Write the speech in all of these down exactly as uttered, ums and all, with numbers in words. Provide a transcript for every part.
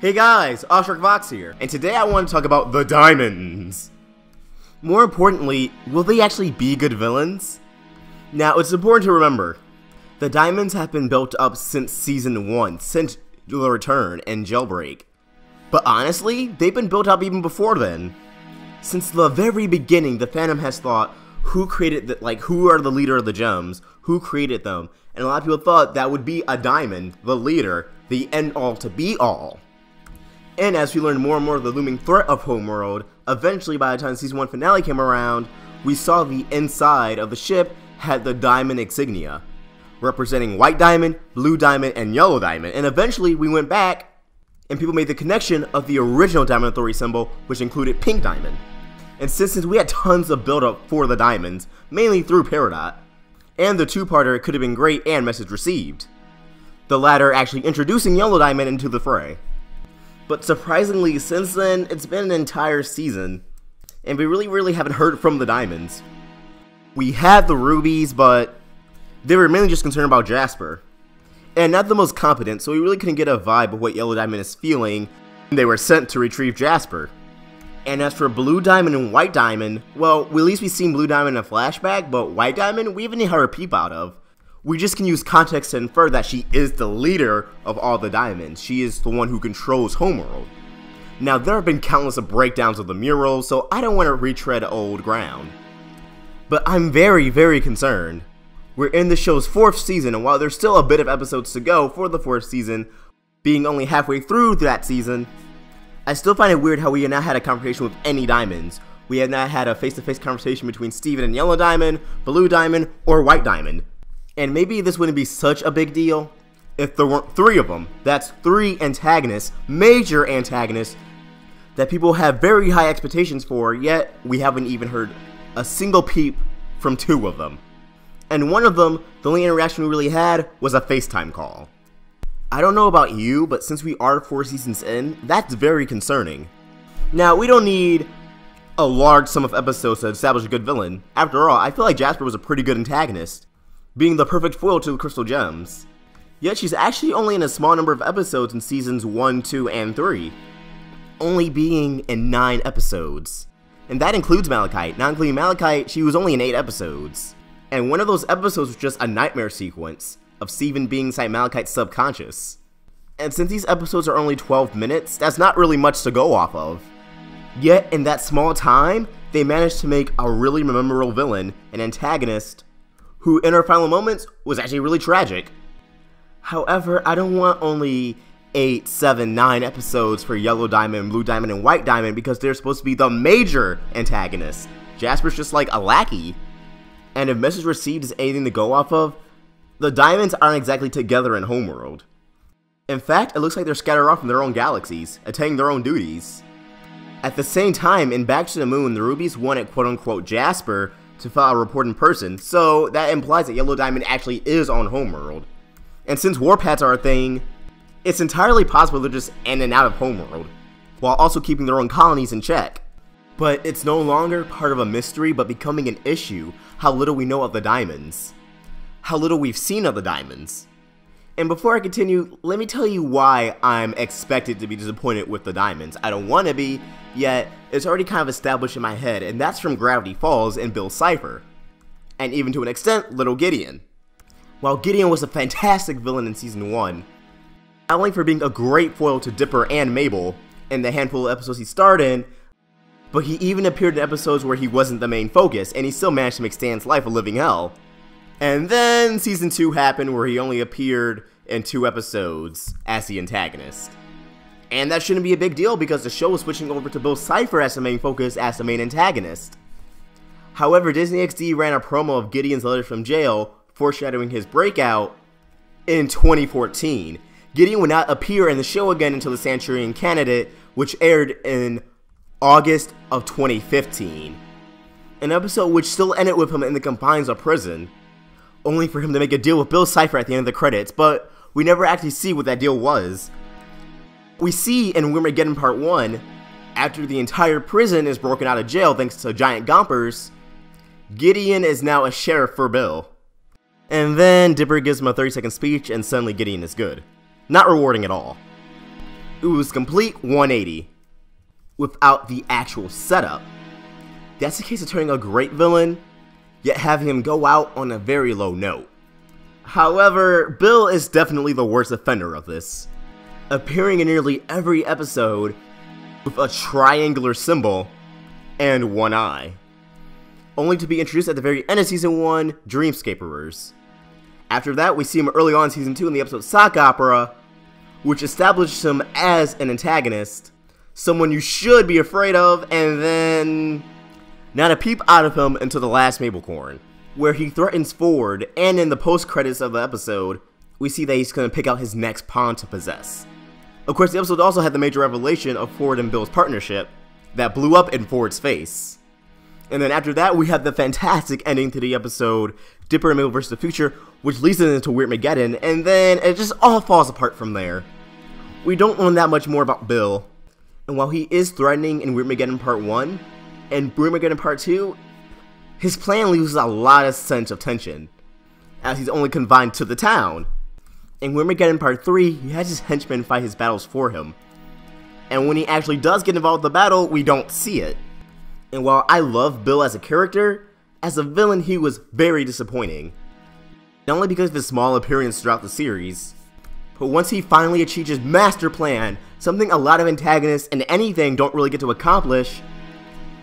Hey guys, OwestruckVox here, and today I want to talk about the Diamonds. More importantly, will they actually be good villains? Now, it's important to remember, the Diamonds have been built up since Season one, since the Return and Jailbreak. But honestly, they've been built up even before then. Since the very beginning, the Phantom has thought, who created the, like, who are the leader of the gems? Who created them? And a lot of people thought that would be a diamond, the leader, the end-all to be-all. And as we learned more and more of the looming threat of Homeworld, eventually by the time Season one finale came around, we saw the inside of the ship had the diamond insignia, representing White Diamond, Blue Diamond, and Yellow Diamond. And eventually we went back and people made the connection of the original Diamond Authority symbol, which included Pink Diamond. And since, since we had tons of build-up for the Diamonds, mainly through Peridot, and the two-parter could have been great and message received, the latter actually introducing Yellow Diamond into the fray. But surprisingly, since then, it's been an entire season, and we really, really haven't heard from the Diamonds. We had the Rubies, but they were mainly just concerned about Jasper, and not the most competent, so we really couldn't get a vibe of what Yellow Diamond is feeling when they were sent to retrieve Jasper. And as for Blue Diamond and White Diamond, well, at least we've seen Blue Diamond in a flashback, but White Diamond, we haven't heard a peep out of. We just can use context to infer that she is the leader of all the diamonds. She is the one who controls Homeworld. Now, there have been countless of breakdowns of the mural, so I don't want to retread old ground. But I'm very, very concerned. We're in the show's fourth season, and while there's still a bit of episodes to go for the fourth season, being only halfway through that season, I still find it weird how we have not had a conversation with any diamonds. We have not had a face-to-face conversation between Steven and Yellow Diamond, Blue Diamond, or White Diamond. And maybe this wouldn't be such a big deal if there weren't three of them. That's three antagonists, major antagonists, that people have very high expectations for, yet we haven't even heard a single peep from two of them. And one of them, the only interaction we really had was a FaceTime call. I don't know about you, but since we are four seasons in, that's very concerning. Now, we don't need a large sum of episodes to establish a good villain. After all, I feel like Jasper was a pretty good antagonist, being the perfect foil to the Crystal Gems. Yet she's actually only in a small number of episodes in Seasons one, two, and three, only being in nine episodes. And that includes Malachite. Not including Malachite, she was only in eight episodes. And one of those episodes was just a nightmare sequence of Steven being inside Malachite's subconscious. And since these episodes are only twelve minutes, that's not really much to go off of. Yet, in that small time, they managed to make a really memorable villain, an antagonist, who in her final moments was actually really tragic. However, I don't want only eight, seven, nine episodes for Yellow Diamond, Blue Diamond, and White Diamond because they're supposed to be the major antagonists. Jasper's just like a lackey. And if message received is anything to go off of, the Diamonds aren't exactly together in Homeworld. In fact, it looks like they're scattered off in their own galaxies, attending their own duties. At the same time, in Back to the Moon, the Rubies wanted quote-unquote Jasper to file a report in person, so that implies that Yellow Diamond actually is on Homeworld. And since warpaths are a thing, it's entirely possible they're just in and out of Homeworld, while also keeping their own colonies in check. But it's no longer part of a mystery, but becoming an issue, how little we know of the Diamonds. How little we've seen of the Diamonds. And before I continue, let me tell you why I'm expected to be disappointed with the Diamonds. I don't want to be, yet it's already kind of established in my head, and that's from Gravity Falls and Bill Cipher, and even to an extent, Little Gideon. While Gideon was a fantastic villain in Season one, not only for being a great foil to Dipper and Mabel in the handful of episodes he starred in, but he even appeared in episodes where he wasn't the main focus, and he still managed to make Stan's life a living hell. And then Season two happened where he only appeared in two episodes as the antagonist. And that shouldn't be a big deal because the show was switching over to Bill Cipher as the main focus, as the main antagonist. However, Disney X D ran a promo of Gideon's letters from jail, foreshadowing his breakout in twenty fourteen. Gideon would not appear in the show again until the Sanctuarian Candidate, which aired in August of twenty fifteen. An episode which still ended with him in the confines of prison, only for him to make a deal with Bill Cipher at the end of the credits, but we never actually see what that deal was. We see in Weirdmageddon Part one, after the entire prison is broken out of jail thanks to giant gompers, Gideon is now a sheriff for Bill. And then Dipper gives him a thirty second speech and suddenly Gideon is good. Not rewarding at all. it was complete one eighty without the actual setup. That's the case of turning a great villain, yet having him go out on a very low note. However, Bill is definitely the worst offender of this, appearing in nearly every episode with a triangular symbol and one eye, only to be introduced at the very end of Season one, Dreamscaperers. After that, we see him early on in Season two in the episode Sock Opera, which establishes him as an antagonist, someone you should be afraid of, and then not a peep out of him until the last Mabelcorn, where he threatens Ford, and in the post-credits of the episode, we see that he's going to pick out his next pawn to possess. Of course, the episode also had the major revelation of Ford and Bill's partnership that blew up in Ford's face. And then after that, we have the fantastic ending to the episode, Dipper and Mabel versus The Future, which leads us into Weirdmageddon, and then it just all falls apart from there. We don't learn that much more about Bill, and while he is threatening in Weirdmageddon Part one, and Weirdmageddon Part two, his plan loses a lot of sense of tension, as he's only confined to the town. In Weirdmageddon Part three, he has his henchmen fight his battles for him, and when he actually does get involved with the battle, we don't see it. And while I love Bill as a character, as a villain he was very disappointing. Not only because of his small appearance throughout the series, but once he finally achieves his master plan, something a lot of antagonists and anything don't really get to accomplish,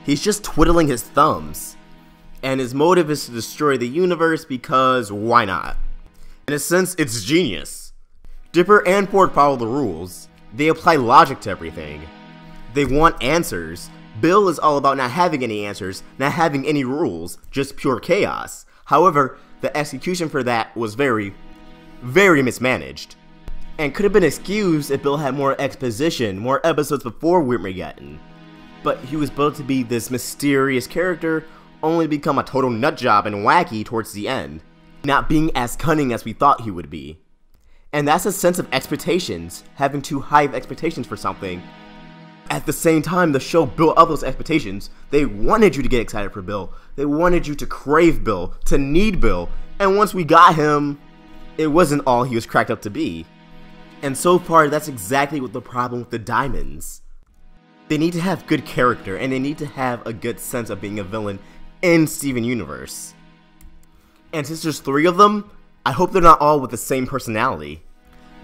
he's just twiddling his thumbs. And his motive is to destroy the universe because why not? In a sense, it's genius. Dipper and Ford follow the rules. They apply logic to everything. They want answers. Bill is all about not having any answers, not having any rules, just pure chaos. However, the execution for that was very, very mismanaged, and could have been excused if Bill had more exposition, more episodes before Weirdmageddon. But he was built to be this mysterious character, only to become a total nutjob and wacky towards the end, not being as cunning as we thought he would be. And that's a sense of expectations, having too high of expectations for something. At the same time, the show built up those expectations. They wanted you to get excited for Bill. They wanted you to crave Bill, to need Bill. And once we got him, it wasn't all he was cracked up to be. And so far, that's exactly what the problem with the Diamonds. They need to have good character, and they need to have a good sense of being a villain in Steven Universe. And since there's three of them, I hope they're not all with the same personality.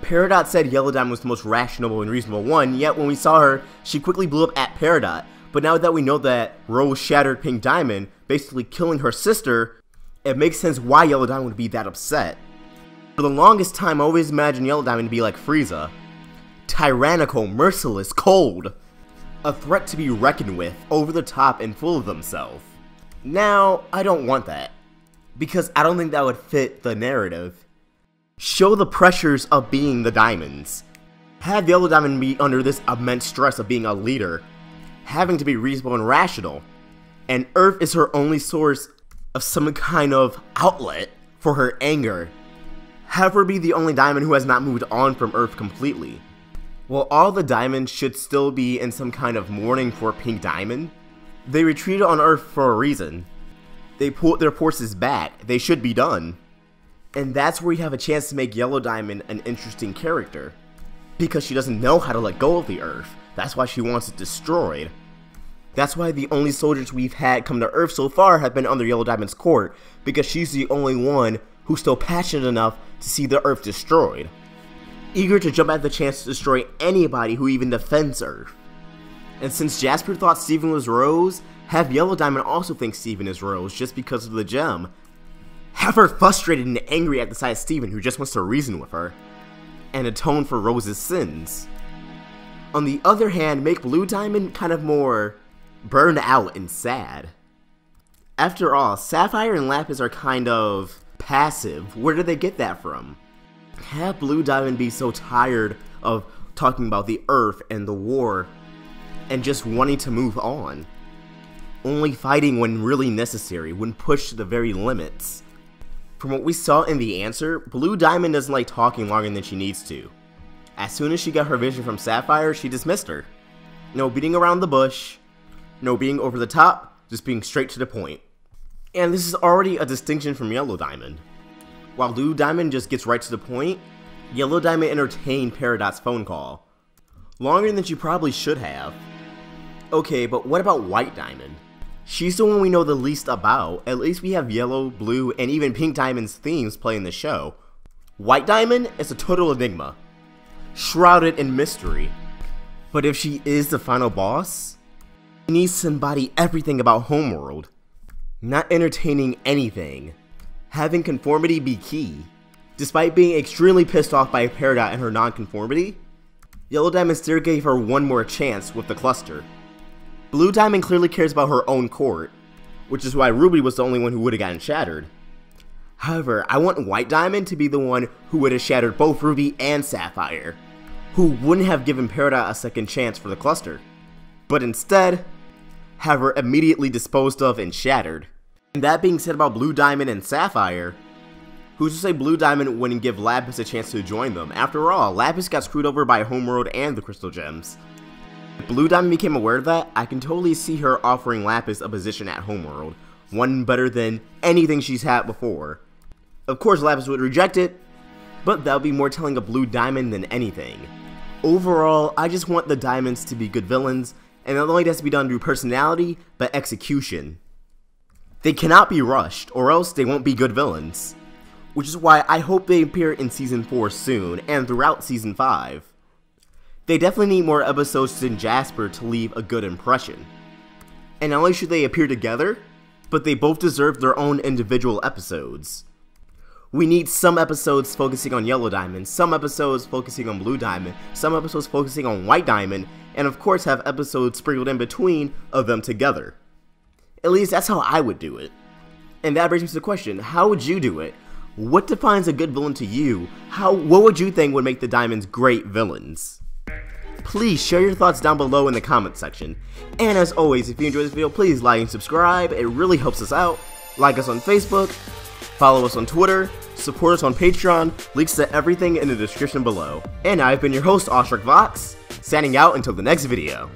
Peridot said Yellow Diamond was the most rational and reasonable one, yet when we saw her, she quickly blew up at Peridot. But now that we know that Rose shattered Pink Diamond, basically killing her sister, it makes sense why Yellow Diamond would be that upset. For the longest time, I always imagined Yellow Diamond to be like Frieza. Tyrannical, merciless, cold. A threat to be reckoned with, over the top and full of themselves. Now, I don't want that, because I don't think that would fit the narrative. Show the pressures of being the Diamonds. Have Yellow Diamond be under this immense stress of being a leader, having to be reasonable and rational, and Earth is her only source of some kind of outlet for her anger. Have her be the only Diamond who has not moved on from Earth completely. While all the Diamonds should still be in some kind of mourning for Pink Diamond, they retreated on Earth for a reason. They pulled their forces back. They should be done. And that's where you have a chance to make Yellow Diamond an interesting character, because she doesn't know how to let go of the Earth. That's why she wants it destroyed. That's why the only soldiers we've had come to Earth so far have been under Yellow Diamond's court, because she's the only one who's still passionate enough to see the Earth destroyed, eager to jump at the chance to destroy anybody who even defends Earth. And since Jasper thought Steven was Rose, have Yellow Diamond also think Steven is Rose just because of the gem. Have her frustrated and angry at the sight of Steven, who just wants to reason with her and atone for Rose's sins. On the other hand, make Blue Diamond kind of more burned out and sad. After all, Sapphire and Lapis are kind of passive. Where did they get that from? Have Blue Diamond be so tired of talking about the Earth and the war and just wanting to move on, only fighting when really necessary, when pushed to the very limits. From what we saw in the answer, Blue Diamond doesn't like talking longer than she needs to. As soon as she got her vision from Sapphire, she dismissed her. No beating around the bush, no being over the top, just being straight to the point. And this is already a distinction from Yellow Diamond. While Blue Diamond just gets right to the point, Yellow Diamond entertained Peridot's phone call, Longer than she probably should have. Okay, but what about White Diamond? She's the one we know the least about. At least we have Yellow, Blue, and even Pink Diamond's themes playing the show. White Diamond is a total enigma, shrouded in mystery. But if she is the final boss, she needs to embody everything about Homeworld. Not entertaining anything. Having conformity be key. Despite being extremely pissed off by Peridot and her non-conformity, Yellow Diamond still gave her one more chance with the cluster. Blue Diamond clearly cares about her own court, which is why Ruby was the only one who would have gotten shattered. However, I want White Diamond to be the one who would have shattered both Ruby and Sapphire, who wouldn't have given Peridot a second chance for the cluster, but instead have her immediately disposed of and shattered. And that being said about Blue Diamond and Sapphire, who's to say Blue Diamond wouldn't give Lapis a chance to join them? After all, Lapis got screwed over by Homeworld and the Crystal Gems. If Blue Diamond became aware of that, I can totally see her offering Lapis a position at Homeworld, one better than anything she's had before. Of course Lapis would reject it, but that would be more telling of Blue Diamond than anything. Overall, I just want the Diamonds to be good villains, and not only has to be done through personality, but execution. They cannot be rushed, or else they won't be good villains, which is why I hope they appear in Season four soon, and throughout Season five. They definitely need more episodes than Jasper to leave a good impression. And not only should they appear together, but they both deserve their own individual episodes. We need some episodes focusing on Yellow Diamond, some episodes focusing on Blue Diamond, some episodes focusing on White Diamond, and of course have episodes sprinkled in between of them together. At least that's how I would do it. And that brings me to the question, how would you do it? What defines a good villain to you? How, what would you think would make the Diamonds great villains? Please share your thoughts down below in the comment section. And as always, if you enjoyed this video, please like and subscribe, it really helps us out. Like us on Facebook, follow us on Twitter, support us on Patreon, links to everything in the description below. And I've been your host, OwestruckVox, signing out until the next video.